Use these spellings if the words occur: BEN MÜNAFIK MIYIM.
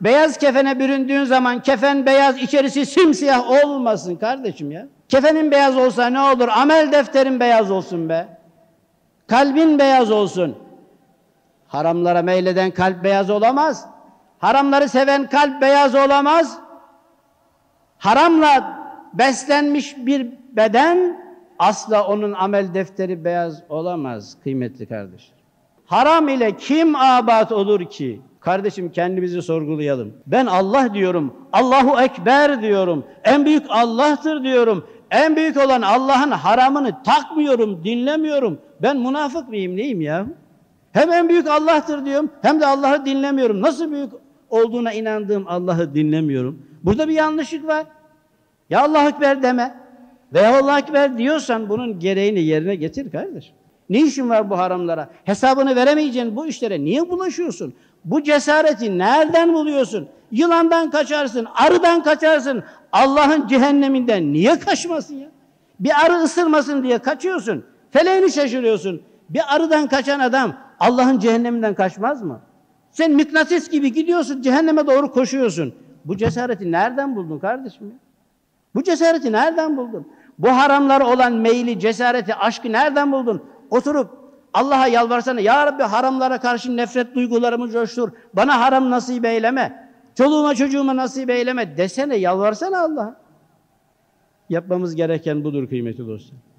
Beyaz kefene büründüğün zaman kefen beyaz, içerisi simsiyah olmasın kardeşim ya. Kefenin beyaz olsa ne olur? Amel defterin beyaz olsun be. Kalbin beyaz olsun. Haramlara meyleden kalp beyaz olamaz. Haramları seven kalp beyaz olamaz. Haramla beslenmiş bir beden asla onun amel defteri beyaz olamaz kıymetli kardeşim. Haram ile kim abat olur ki? Kardeşim kendimizi sorgulayalım. Ben Allah diyorum, Allahu Ekber diyorum, en büyük Allah'tır diyorum, en büyük olan Allah'ın haramını takmıyorum, dinlemiyorum. Ben münafık mıyım, neyim ya? Hem en büyük Allah'tır diyorum, hem de Allah'ı dinlemiyorum. Nasıl büyük olduğuna inandığım Allah'ı dinlemiyorum? Burada bir yanlışlık var. Ya Allahu Ekber deme veya Allahu Ekber diyorsan bunun gereğini yerine getir kardeşim. Ne işin var bu haramlara? Hesabını veremeyeceğin bu işlere niye bulaşıyorsun? Bu cesareti nereden buluyorsun? Yılandan kaçarsın, arıdan kaçarsın. Allah'ın cehenneminden niye kaçmasın ya? Bir arı ısırmasın diye kaçıyorsun. Feleğini şaşırıyorsun. Bir arıdan kaçan adam Allah'ın cehenneminden kaçmaz mı? Sen mıknatıs gibi gidiyorsun, cehenneme doğru koşuyorsun. Bu cesareti nereden buldun kardeşim ya? Bu cesareti nereden buldun? Bu haramlara olan meyli, cesareti, aşkı nereden buldun? Oturup Allah'a yalvarsana, ya Rabbi haramlara karşı nefret duygularımı coştur, bana haram nasip eyleme, çoluğuma çocuğuma nasip eyleme desene, yalvarsana Allah'a. Yapmamız gereken budur kıymetli dostlar.